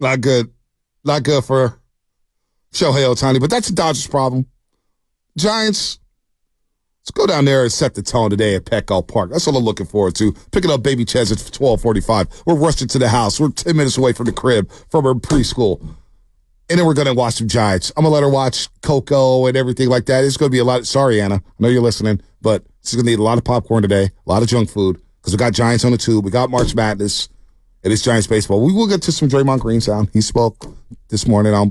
Not good. Not good for Shohei Otani, but that's the Dodgers' problem. Giants, let's go down there and set the tone today at Petco Park. That's all I'm looking forward to. Picking up baby Chaz at 12:45. We're rushing to the house. We're 10 minutes away from the crib, from her preschool. And then we're going to watch some Giants. I'm going to let her watch Coco and everything like that. It's going to be a lot. Sorry, Anna. I know you're listening, but she's going to need a lot of popcorn today, a lot of junk food, because we got Giants on the tube. We got March Madness. It is Giants baseball. We will get to some Draymond Green sound. He spoke this morning on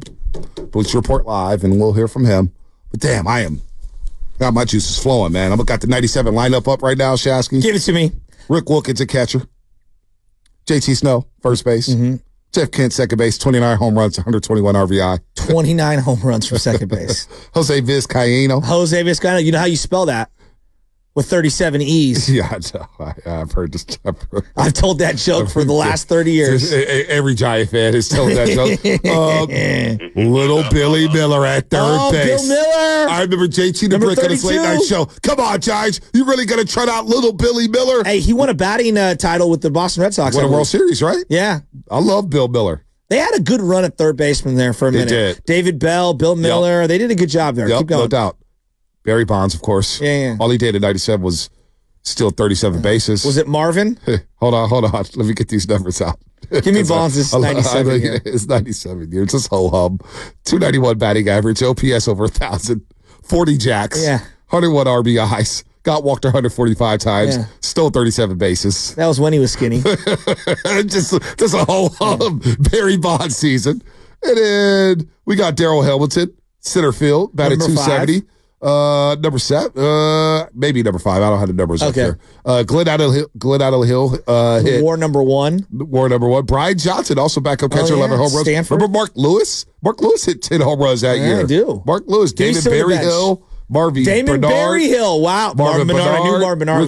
Bleacher Report Live, and we'll hear from him. But, damn, God, my juice is flowing, man. I've got the 97 lineup up right now, Shasky. Give it to me. Rick Wilkins at catcher. JT Snow, first base. Mm-hmm. Jeff Kent, second base, 29 home runs, 121 RBI. 29 home runs from second base. Jose Vizcaino. You know how you spell that? With 37 E's. Yeah, I've heard this. I've told that joke for the last 30 years. Every Giant fan has told that joke. Little Billy Miller at third base. Bill Miller. I remember JT the Brick on his late night show. Come on, Giants. You really going to trot out little Billy Miller? Hey, he won a batting title with the Boston Red Sox. Won a World Series, right? Yeah. I love Bill Miller. They had a good run at third baseman there for a minute. They did. David Bell, Bill Miller. Yep. They did a good job there. Yep, keep going. No doubt. Barry Bonds, of course. Yeah. All he did in 97 was steal 37 bases. Was it Marvin? Hold on. Let me get these numbers out. Give me Bonds. It's 97 years. It's 97 years. It's ho-hum. 291 batting average. OPS over 1,000. 40 jacks. Yeah. 101 RBIs. Got walked 145 times. Yeah. Stole 37 bases. That was when he was skinny. just a ho-hum Barry Bonds season. And then we got Darrell Hamilton, center field, batted .270. Number 5. I don't have the numbers up here. Glenn Idlehill hit. War number one. Brian Johnson also back up catcher, 11 home runs. Stanford. Remember Mark Lewis? Mark Lewis hit 10 home runs that year. I do. Mark Lewis, Damon Berryhill, Damon Berryhill. Wow. Marvin Benard. I knew Marvin Benard.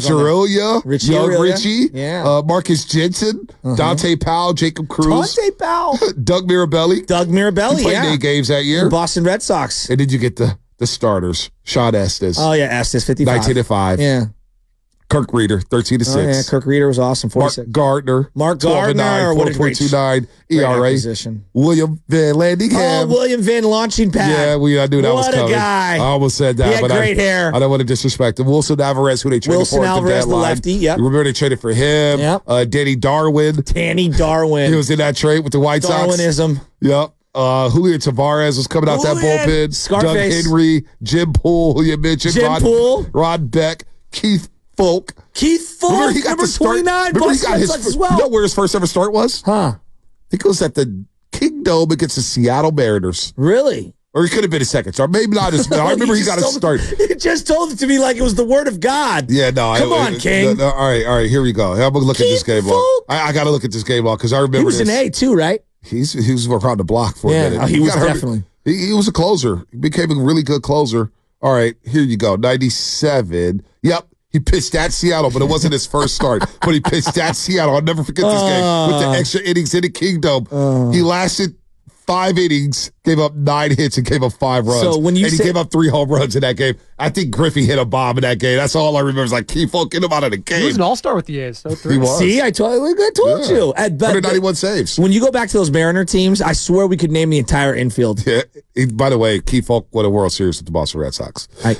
Rich Aurelia. Yeah. Marcus Jensen. Uh-huh. Dante Powell. Jacob Cruz. Doug Mirabelli. Played 8 games that year. The Boston Red Sox. And did you get the starters? Shawn Estes. Oh, yeah, Estes, 55. 19-5. Yeah. Kirk Rueter, 13-6. Oh, yeah, Kirk Rueter was awesome, 46. Mark Gardner, 4.29 ERA. Position. William Van Landingham. Oh, William Van Launching Pad. Yeah, I knew that was coming. What a guy. I almost said that. He had great hair. I don't want to disrespect him. Wilson Alvarez, who they traded for at the deadline. Wilson Alvarez, the lefty, yep. You remember they traded for him. Yep. Danny Darwin. He was in that trade with the White Sox. Darwinism. Yep. Julio Tavares was coming out that bullpen. Scarface. Doug Henry, Jim Poole, who you mentioned. Rod Beck, Keith Foulke. Keith Foulke, remember he got number 29. Remember he got his first, as well. You know where his first ever start was? Huh. He goes at the Kingdom against the Seattle Mariners. Really? Or he could have been a second start. Maybe not his. I remember he got a start. He just told it to me like it was the word of God. Yeah, no. Come on, King. No, all right. Here we go. I'm going to look at this game log. I got to look at this game log because I remember this. He was an A too, right? He was around the block for a minute. He was definitely. He was a closer. He became a really good closer. All right, here you go. 97. Yep, he pitched at Seattle, but it wasn't his first start. But he pitched at Seattle. I'll never forget this game with the extra innings in the Kingdom. He lasted 5 innings, gave up 9 hits, and gave up 5 runs. He gave up 3 home runs in that game. I think Griffey hit a bomb in that game. That's all I remember. It's like, Keith Foulke, get him out of the game. He was an all-star with the A's. He was. See, I told you. 191 saves. When you go back to those Mariner teams, I swear we could name the entire infield. Yeah. By the way, Keith Foulke won a World Series with the Boston Red Sox. I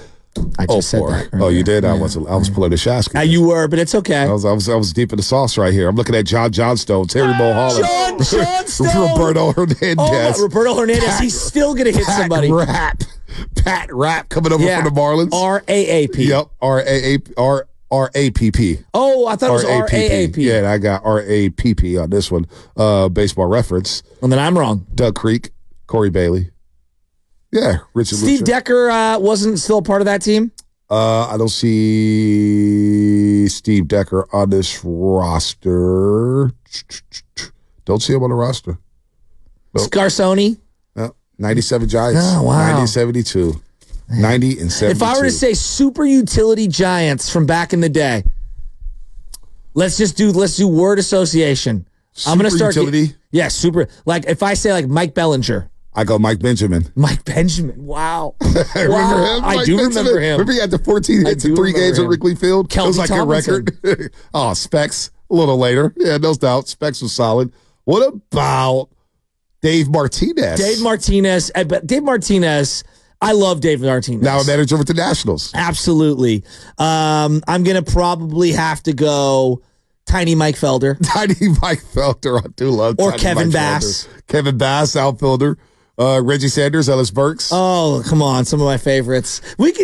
just said that. Earlier. Oh, you did? Yeah. I was pulling the Shasky. You were, but it's okay. I was deep in the sauce right here. I'm looking at John Johnstone, Terry Mulholland. John Johnstone. Roberto Hernandez. Roberto Hernandez. He's still going to hit somebody. Pat Rapp coming over from the Marlins. R-A-A-P. Yep. R-A-A-P-P. Oh, I thought it was R-A-A-P. Yeah, and I got R-A-P-P on this one. Baseball reference. And then I'm wrong. Doug Creek, Corey Bailey. Yeah, Richard Lucha. Decker wasn't still a part of that team? I don't see Steve Decker on this roster. Don't see him on the roster. Nope. Scarsoni? 97 Giants. Oh, wow. 90-72. 90-72. If I were to say super utility Giants from back in the day, let's do word association. Super I'm going to start. Utility? Yeah, super. Like if I say like Mike Bellinger. I go Mike Benjamin. Mike Benjamin. Wow. Remember him? I do remember him. Remember he had the 14 hits in 3 games at Wrigley Field? It was like a record. Specs. A little later. Yeah, no doubt. Specs was solid. What about Dave Martinez. I love Dave Martinez. Now a manager with the Nationals. Absolutely. I'm going to probably have to go Tiny Mike Felder. Tiny Mike Felder. I do love Tiny Mike Felder. Or Kevin Bass. Kevin Bass, outfielder. Reggie Sanders, Ellis Burks. Oh, come on. Some of my favorites.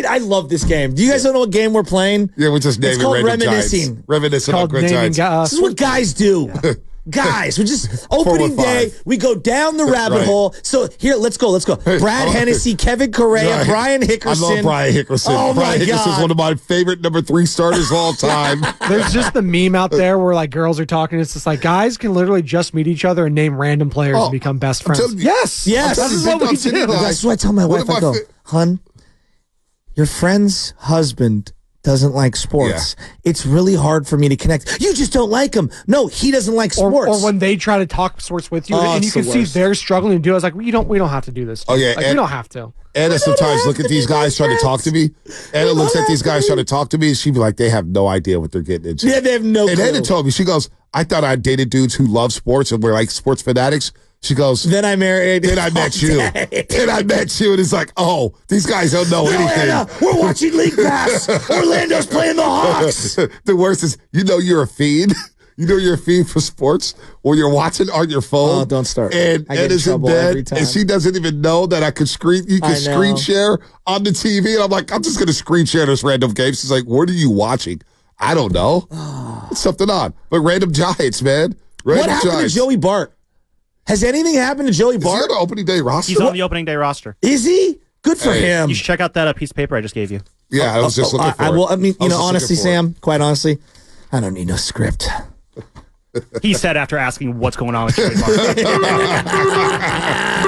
I love this game. Do you guys know what game we're playing? Yeah, we're just naming random giants. Reminiscing on great giants. This is what guys do. Yeah. Guys, we're just opening day. We go down the rabbit hole. So here, let's go. Brad Hennessy, Kevin Correa, Brian Hickerson. I love Brian Hickerson. Oh, Brian Hickerson's one of my favorite #3 starters of all time. There's just the meme out there where like girls are talking. It's just like guys can literally just meet each other and name random players and become best friends. Yes. This is what we do. That's what I tell my wife. I go, hun, your friend's husband doesn't like sports. Yeah. It's really hard for me to connect. You just don't like him. No, he doesn't like sports. Or when they try to talk sports with you, and you can see they're struggling to do it. I was like, we don't have to do this. Oh, yeah, like, we don't have to. Anna sometimes look at these guys trying to talk to me. Anna looks at these guys trying to talk to me, and she'd be like, they have no idea what they're getting into. Yeah, they have no clue. And Anna told me, she goes, I thought I dated dudes who love sports and were like sports fanatics. She goes, Then I met you. And it's like, oh, these guys don't know anything. Anna, we're watching League Pass. Orlando's playing the Hawks. The worst is, you're a fiend. You know you're a fiend for sports or you're watching on your phone. Oh, don't start. And Anna's in bed, and she doesn't even know that I could screen share on the TV. And I'm like, I'm just going to screen share this random game. She's like, what are you watching? I don't know. It's something odd. But random giants, man. Random giants. What happened to Joey Bart? Has anything happened to Joey Bart? Is he on the opening day roster? He's on the opening day roster. Is he? Good for him. You should check out that piece of paper I just gave you. Yeah, I was just looking for it. Honestly, Sam, quite honestly, I don't need no script. He said after asking what's going on with Joey Bart.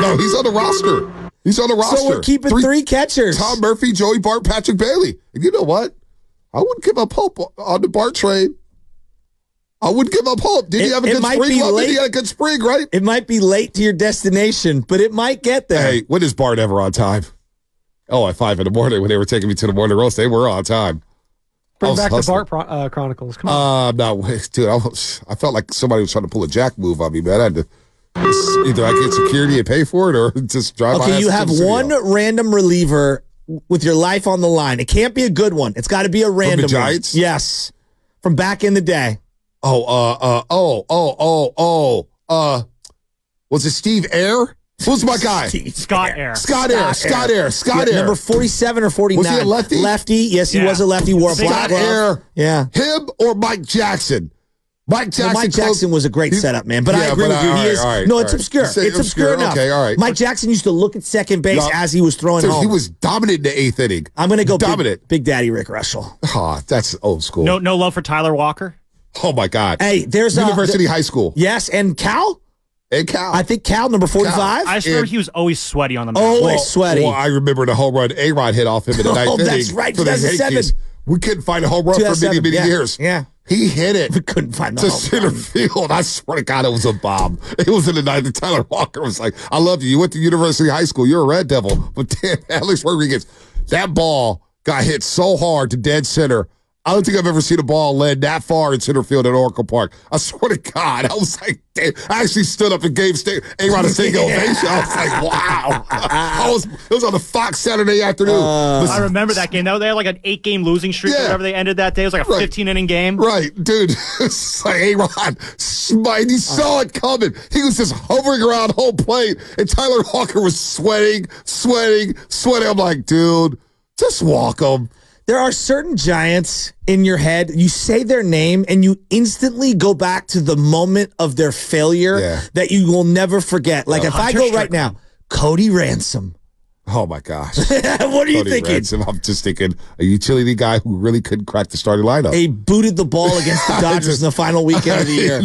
No, he's on the roster. So we're keeping three catchers. Tom Murphy, Joey Bart, Patrick Bailey. And you know what? I wouldn't give up hope on the Bart trade. I wouldn't give up hope. Did he have a good spring? Did he have a good spring, right? It might be late to your destination, but it might get there. Hey, when is Bart ever on time? Oh, at 5 in the morning when they were taking me to the morning roast, they were on time. Bring back the Bart Chronicles. Come on. I felt like somebody was trying to pull a jack move on me, man. I had to either I get security and pay for it or just drive my ass to the studio. Okay, you have one random reliever with your life on the line. It can't be a good one. It's got to be a random one. From the Giants? Yes. From back in the day. Was it Steve Ayer? Who's my guy? Scott Ayer. Number 47 or 49. Was he a lefty? Lefty. Yes, he was a lefty. Wore a black glove. Yeah. Him or Mike Jackson? Mike Jackson was a great setup, man. But I agree with you. It's obscure. It's obscure enough. Okay, all right. Mike Jackson used to look at second base as he was throwing home. He was dominant in the 8th inning. I'm going to go dominant. Big Daddy Rick Russell. Oh, that's old school. No love for Tyler Walker? Oh, my God. Hey, there's University High School. Yes, and Cal? I think Cal, number 45. I swear he was always sweaty on the mound. Always sweaty. Well, I remember the home run A-Rod hit off him in the 9th inning. That's right, 2007. We couldn't find a home run for many, many years. Yeah. He hit it. We couldn't find the center field. I swear to God, it was a bomb. It was in the 9th. Tyler Walker was like, I love you. You went to University High School. You're a Red Devil. But damn, Alex Rodriguez, that ball got hit so hard to dead center. I don't think I've ever seen a ball land that far in center field at Oracle Park. I swear to God, I was like, damn. I actually stood up and gave A-Rod a single ovation. I was like, wow. It was on the Fox Saturday afternoon. I remember that game. They had like an 8-game losing streak or whatever they ended that day. It was like a 15-inning game. Right, dude. It's like A-Rod, he saw it coming. He was just hovering around home plate, and Tyler Walker was sweating. I'm like, dude, just walk him. There are certain giants in your head. You say their name, and you instantly go back to the moment of their failure that you will never forget. Like, if I go right now, Cody Ransom. Oh, my gosh. What are you thinking? Ransom, I'm just thinking a utility guy who really couldn't crack the starting lineup. He booted the ball against the Dodgers in the final weekend of the year.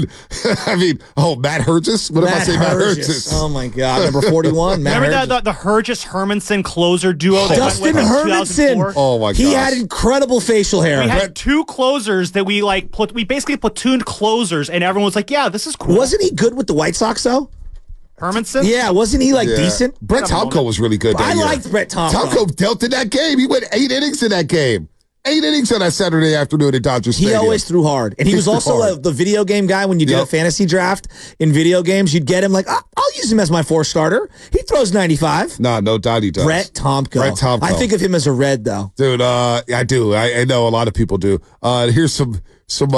Matt Hurgis? What if I say Matt Hurgis? Oh, my God. Number 41, Matt Hurgis. Remember that, the Hurgis-Hermanson closer duo? Dustin Hermanson. Oh, my gosh. He had incredible facial hair. We had two closers that we basically platooned closers, and everyone was like, yeah, this is cool. Wasn't he good with the White Sox, though? Hermanson? Yeah, wasn't he decent? Brett Tomko was really good that year. I liked Brett Tomko. Tomko dealt in that game. He went 8 innings in that game. 8 innings on that Saturday afternoon at Dodger Stadium. He always threw hard. And he was also the video game guy when you did a fantasy draft in video games. You'd get him like, I'll use him as my fourth starter. He throws 95. No doubt he does. Brett Tomko. I think of him as a Red, though. Dude, I do. I know a lot of people do. Here's some,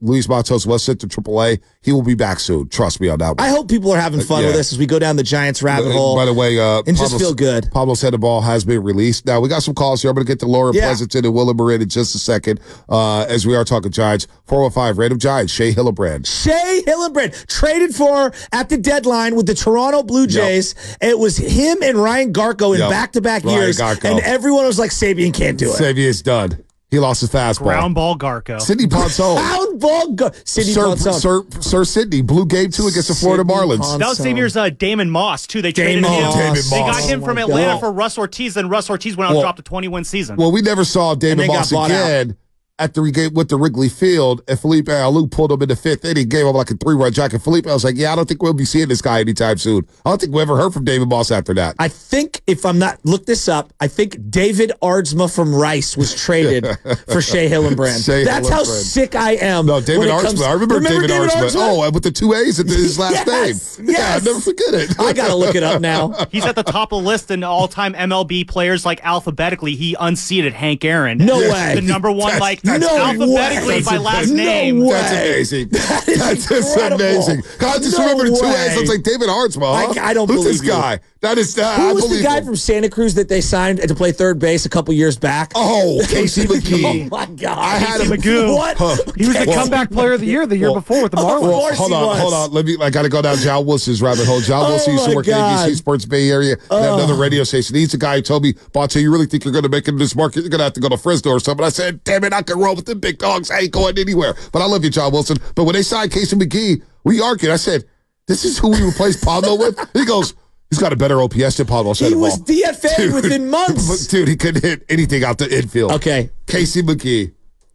Luis Matos was sent to AAA. He will be back soon. Trust me on that one. I hope people are having fun with this as we go down the Giants rabbit hole. By the way, and just feel good. Pablo Sandoval has been released. Now, we got some calls here. I'm going to get to Laura Pleasanton and Willa Marin in just a second as we are talking Giants. 405, random Giants, Shea Hillenbrand. Shea Hillenbrand, traded for at the deadline with the Toronto Blue Jays. Yep. It was him and Ryan Garco in back-to-back years. And everyone was like, Sabian can't do it. Sabian's done. He lost his fastball. Ground ball Garco. Sidney Ponson. Ground ball Garco. Sidney Ponson. Sir Sidney blew game 2 against the Florida Marlins. Ponson. That was the same year's Damon Moss, too. They traded him. They got him from Atlanta for Russ Ortiz, and Russ Ortiz went out and dropped a 21 season. Well, we never saw Damon Moss again at the game with the Wrigley Field, and Felipe Alou pulled him in the 5th inning, gave him like a 3-run jacket. Felipe, I was like, I don't think we'll be seeing this guy anytime soon. I don't think we ever heard from David Moss after that. I think, if I'm not, look this up, I think David Ardsma from Rice was traded for Shea Hillenbrand. That's how sick I am. No, David Ardsma. I remember David Ardsma. Oh, with the 2 A's in his last name. Yes. Yeah, I'll never forget it. I got to look it up now. He's at the top of the list in all-time MLB players. Like, alphabetically, he unseated Hank Aaron. No way. The number one, alphabetically by last name. That's amazing. That is amazing. I just remembered 2 A's. I was like, David Ardsma. Huh? I don't believe this guy. That is who was the guy from Santa Cruz that they signed to play third base a couple years back? Oh, Casey McGee. Oh my God, I had him. What? He was the comeback player of the year before with the Marlins. Hold on. I got to go down John Wilson's rabbit hole. John Wilson used to work at ABC Sports Bay Area and at another radio station. He's the guy who told me, "Bonta, you really think you're going to make it in this market? You're going to have to go to Fresno or something." I said, "Damn it, I can roll with the big dogs. I ain't going anywhere." But I love you, John Wilson. But when they signed Casey McGee, we argued. I said, "This is who we replaced Pablo with." He goes, "He's got a better OPS than Pablo Sandoval." He was DFA within months. Dude, he couldn't hit anything out the infield. Okay. Casey McGee.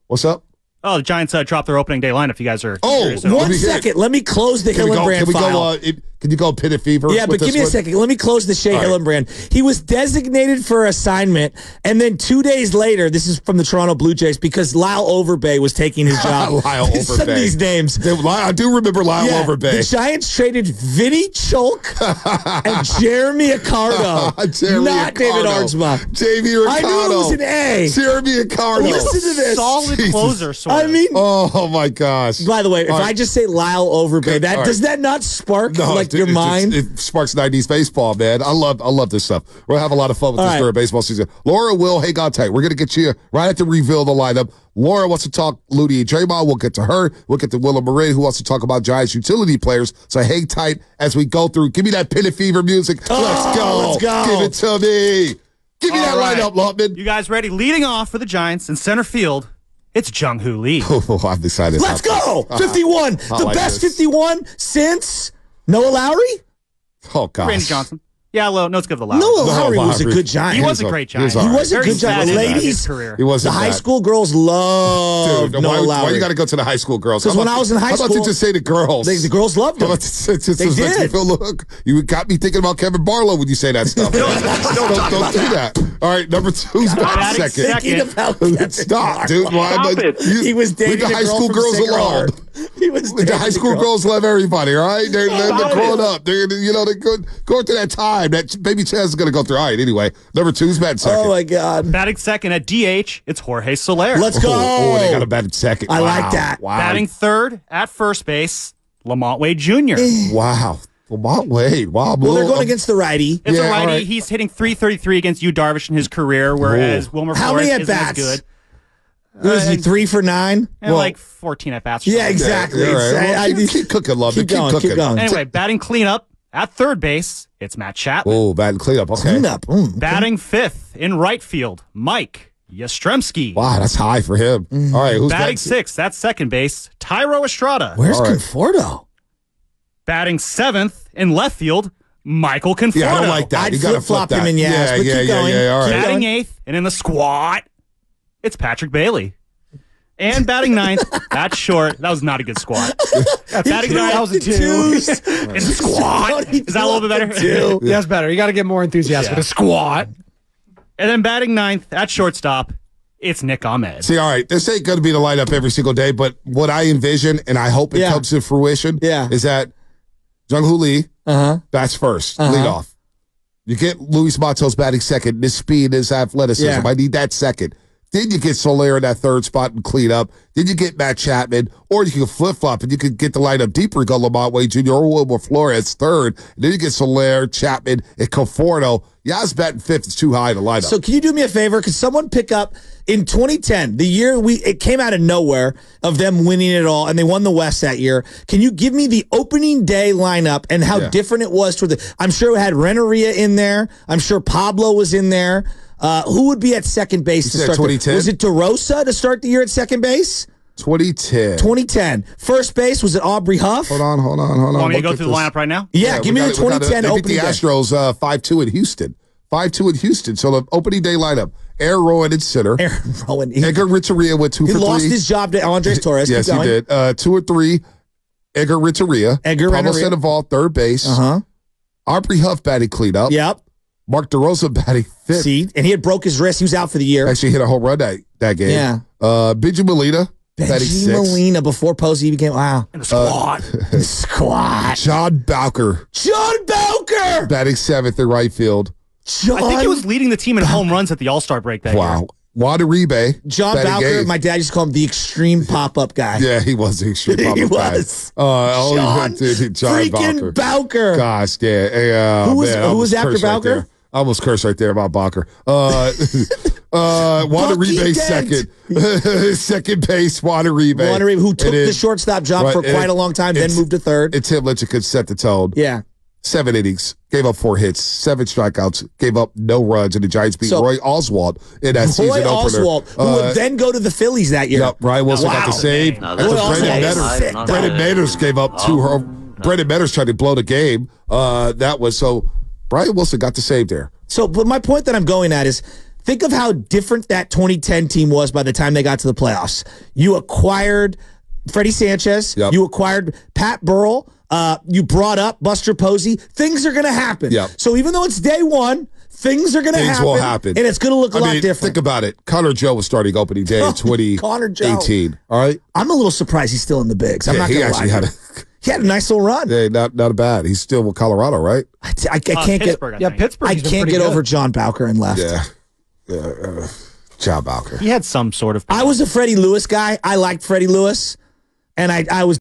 What's up? Oh, the Giants dropped their opening day lineup. You guys are curious. Let me close the Hillenbrand file. Can you go Pit of Fever? Yeah, but give me a second. Let me close the Shea Hillenbrand. He was designated for assignment, and then 2 days later, this is from the Toronto Blue Jays, because Lyle Overbay was taking his job. Lyle Overbay. Some of these names. I do remember Lyle Overbay. The Giants traded Vinny Chalk and Jeremy Accardo. Not Accardo. David Ardsma. Jamie Ricardo. I knew it was an A. Jeremy Accardo. Listen to this. Solid closer, sort of. I mean, oh my gosh. By the way, if I just say Lyle Overbay, does that not spark your mind? It sparks 90s baseball, man. I love this stuff. We'll have a lot of fun with this during baseball season. Laura will hang on tight. We're going to get you right at the reveal the lineup. Laura wants to talk Lutie and Draymond. We'll get to her. We'll get to Willa Marin, who wants to talk about Giants utility players. So hang tight as we go through. Give me that Pit of Fever music. Let's go. Give it to me. Give me that lineup, Lopman. You guys ready? Leading off for the Giants in center field, it's Jung-Hoo Lee. Oh, I'm excited. Let's go! 51. The best 51 since Noah Lowry? Oh, gosh. Randy Johnson. Yeah, no, let's give it a Lowry. Noah Lowry was a good Giant. He was a great Giant. He was a good Giant. Ladies, the high school girls love Noah Lowry. Why you got to go to the high school girls? Because when I was in high school. How about you just say the girls? The girls loved him. They did. You got me thinking about Kevin Barlow when you say that stuff. Don't do that. All right, number 2's back second. Stop, dude. Stop it. He was dating the high school girls alone. The high school girls love everybody, all right? They're growing up. They're going through that time. That baby Chaz is going to go through. All right, anyway. Number 2's batting second. Oh, my God. Batting second at DH, it's Jorge Soler. Let's go. Oh, they got a batting second. I like that. Wow. Batting third at first base, Lamont Wade Jr. Wow. Lamont Wade. Wow. Well, they're going against the righty. It's a righty. Right. He's hitting .333 against Yu Darvish in his career, whereas Wilmer Flores isn't as good. Was he 3 for 9? And 14 at bats. Yeah, exactly. Right. Keep cooking, love. Keep going. Anyway, batting cleanup at third base, it's Matt Chapman. Oh, batting cleanup. Okay. Batting fifth in right field, Mike Yastrzemski. Wow, that's high for him. Mm-hmm. All right, who's batting sixth? That's second base, Tyro Estrada. Where's Conforto? Batting seventh in left field, Michael Conforto. Yeah, I don't like that. You got to flip him in the ass. But keep going. All right. Batting eighth and in the squat, it's Patrick Bailey. And batting ninth, that's short. That was not a good squat. Batting ninth, that was a 2. And squat. Is that a little bit better? Yeah, that's better. You got to get more enthusiastic. A squat. And then batting ninth at shortstop, It's Nick Ahmed. See, all right, this ain't going to be the lineup every single day, but what I envision, and I hope it comes to fruition, is that Jung-Hoo Lee bats first, lead off. You get Luis Matos batting second. His speed, his athleticism. Yeah. I need that second. Then you get Soler in that third spot and clean up. Then you get Matt Chapman, or you can flip-flop and you can get the lineup deeper, go Lamont Wade Jr. or Wilmer Flores third. And then you get Soler, Chapman, and Conforto. Yaz batting fifth is too high to line up. So can you do me a favor? Could someone pick up in 2010, the year it came out of nowhere of them winning it all, and they won the West that year. Can you give me the opening day lineup and how different it was? I'm sure it had Renneria in there. I'm sure Pablo was in there. Who would be at second base to start? 2010? Was it DeRosa to start the year at second base? 2010. First base, was it Aubrey Huff? Hold on. Want me to go through the lineup right now? Yeah, give me the 2010 opening day. They beat the Astros 5-2 in Houston. 5-2 in Houston. So the opening day lineup. Aaron Rowan in center. Edgar Renteria with 2 for 3. He lost his job to Andres Torres. Yes, he did. 2 or 3. Edgar Renteria. Pablo Sandoval, third base. Aubrey Huff batting cleanup. Yep. Mark DeRosa batting fifth. See, and he had broke his wrist. He was out for the year. Actually, hit a home run that game. Yeah. Benji Molina. Benji Molina before Posey became, in the squad. John Bowker. Batting seventh in right field. I think he was leading the team in home runs at the All-Star break that year. Wadaribe. John Bowker, my dad used to call him the extreme pop-up guy. Yeah, he was the extreme pop-up guy. He was. John freaking Bowker. Gosh, yeah. Hey, who was after Bowker? I almost cursed right there about Bowker. Wadaribe second. Second base, Wadaribe. Who took the shortstop job for quite a long time, then moved to third. And Tim Lincecum could set the tone. Yeah. 7 innings, gave up 4 hits, 7 strikeouts, gave up no runs, and the Giants beat Roy Oswalt in that season opener. Roy Oswalt, who would then go to the Phillies that year. Yep, Ryan Wilson got the save. Brendan Meadors gave up 2 home. Brendan Meadors tried to blow the game. Ryan Wilson got the save there. So, but my point that I'm going at is, think of how different that 2010 team was by the time they got to the playoffs. You acquired Freddie Sanchez. Yep. You acquired Pat Burrell. You brought up Buster Posey. Things are going to happen. Yep. So even though it's day one, things are going to happen. Things will happen. And it's going to look a lot different. Think about it. Connor Joe was starting opening day in 2018. All right? I'm a little surprised he's still in the bigs. I'm not going to lie. He had a nice little run. Yeah, not bad. He's still with Colorado, right? I can't Pittsburgh, get. I yeah, Pittsburgh. I can't get good. Over John Bowker and left. Yeah. John Bowker. He had some sort of. I was a Freddie Lewis guy. I liked Freddie Lewis, and I was